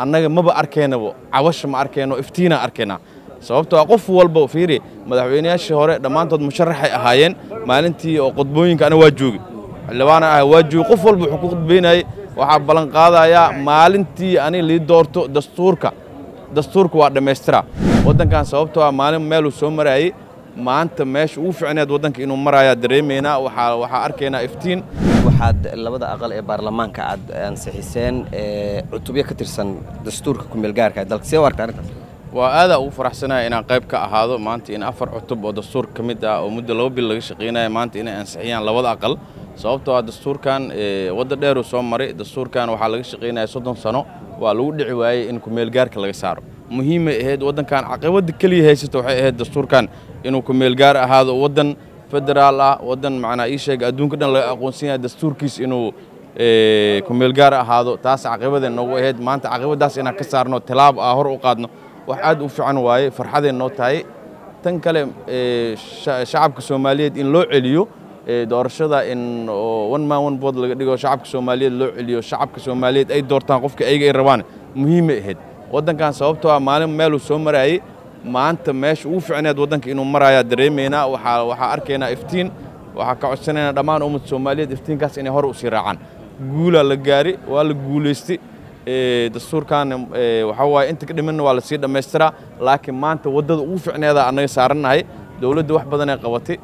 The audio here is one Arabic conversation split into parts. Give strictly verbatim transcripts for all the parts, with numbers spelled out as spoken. أنا مبى أركينه عوش ما أركينه إفتينا أركينه سببته أقف والبو فيري مدحوني الشهرة لما أنت مشرح هاين ما أنتي قطبين كأنا واجوج اللي أنا واجوج قف والبو حقوق بيني وحبلن قاضي يا ما أنتي أنا اللي دورتو دستورك دستورك وارد مسترا ودن كان سببته ما لم ماله سمرة ما أنت ماش وفي عناد ودن كإنه مرة يا دريمينا وح وح أركينا إفتين حد اللبذة أقل البرلمان كعد أنسحسان عتوبية كترسن دستور كمل جارك دلك سوار تعرفه وهذا وفرح سنة إن قيبك هذا ما أنت إن أفر عتوب ودستور كمدة ومدة لو بالغش قينا ما أنت إن أنسحيان لبذة أقل صوبته الدستور كان وده ديرو صوم مري الدستور كان وحلقش قينا صدم سنة والود عواي إن كمل جارك لجساره مهم هاد وده كان عقود كلي هاي ستوحي هاد الدستور كان إنه كمل جار هذا وده فدرالا ودن معنا إيشة قدون كده لأقونسينا دستور كيس إنه كمل جار هذا تاس عقبة إنه واحد ما أنت عقبة داس إنه كسرنا تلاب آخر وقادنا واحد وفعن واي فرحة إنه تاي تنكلم شعب الصومالي إن لو عليو دور شذا إن ون ما ون بدل دقوا شعب الصومالي لو عليو شعب الصومالي أي دور تنقف كأي إيروان مهم هاد ودن كان صوبته معلم ماله سومري ما أنت ماش وفي عناد ودنك إنه مرة يا دريمينا وح وح أركينا إفتين وح كعشرين دمان أمم الصومالية إفتين كاس إنه هرو سرعان جولا للجاري والجولستي دستور كان وحوا أنت كده منه على سيد مسترا لكن ما أنت ودد وفي عناد أنا يسارنا هاي دولة دوح بدنا قوتي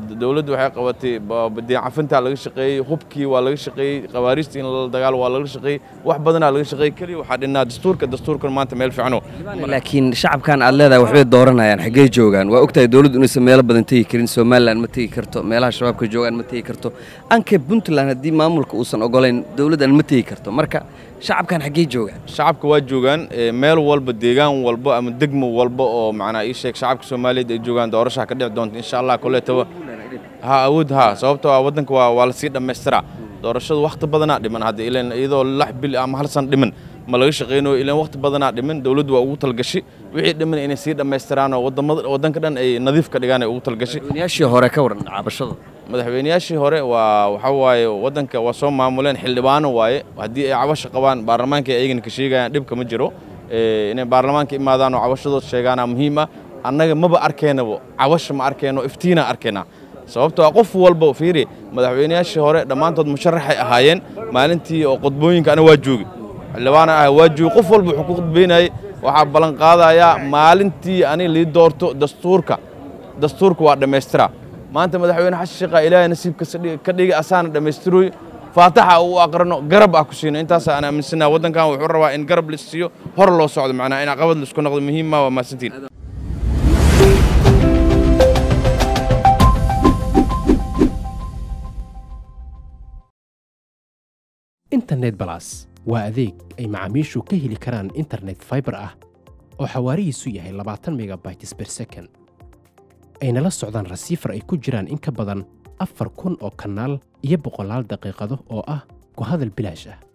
دولة دوح قوتي بدي عفنت على الشقي خبكي وعلى الشقي قواريستين الدجال وعلى الشقي واحد بدنا على الشقي كلي وحدنا دستور كدستور كل ما أنت مال في عنو لكن شعب كان على ذا وحيد دورنا يعني حقيقي جوجان وأكتر دولة إنه سميال بدنا تيجي كرين سومال لأن متي كرتو مالها شباب كجوجان متي كرتو أنك بنت لأن هدي ما ملك أصلا أقولين دولة أن متي كرتو مركا شعب كان حقيقي جوجان شعب كواج جوجان مال والب ديجان والب من دقم والب معنا إيش هيك شعب كسومالي جوجان دورش هكذا دونت إن شاء الله كله تو ها أود ها سببته أودنك والسيد المسرع دورشة وقت بدنا دمن هذا إلين إذا اللحب بالأمهرسن دمن ملقيش غينو إلين وقت بدنا دمن دولد وأوت الجشي وعيد دمن إن السيد المسرعنا ود مض ودنك دان نظيف كدجان أوت الجشي نياشي هورا كورن عبشة مدحبين ياشي هورا وحواي ودنك وصوم معمولين حلبان وواي وهدي عبشة قوان برلمان كأيجن كشيجا دب كمجرو إن برلمان كإما ذانو عبشة الشيجانا مهمة أنا مبى أركينه عوش ما أركينه إفتينا أركينه سببته أقف والبو فيري مدحوني الشهرة لما أنت مشرح هاين ما أنتي قطبين كأنا واجوج اللي أنا واجوج قف والبو حقوق بيني وحبلن قاضي يا ما أنتي أنا اللي دورتو دستورك دستورك وارد مسترا ما أنت مدحوني حشقة إلى نسيب كسر كدي أسان دمستروي فاتحة وأقرنه قرب أكوسين أنت سا أنا من سنة ودن كان وحروا إن قرب للسيو هرلو صعد معنا أنا قبل لسكون قبل مهمة وما ستين. إنترنت بلاس وأذيك أي معاميشو كهلي كران إنترنت فايبر أه أو حواري سوية لبعتن ميجا بايتس بير سكن أين لا السعودان رسيفر أي كجران إنك بدن أفر كون أو كنال يبقو لال دقيقة أو أه كهذا البلاش أه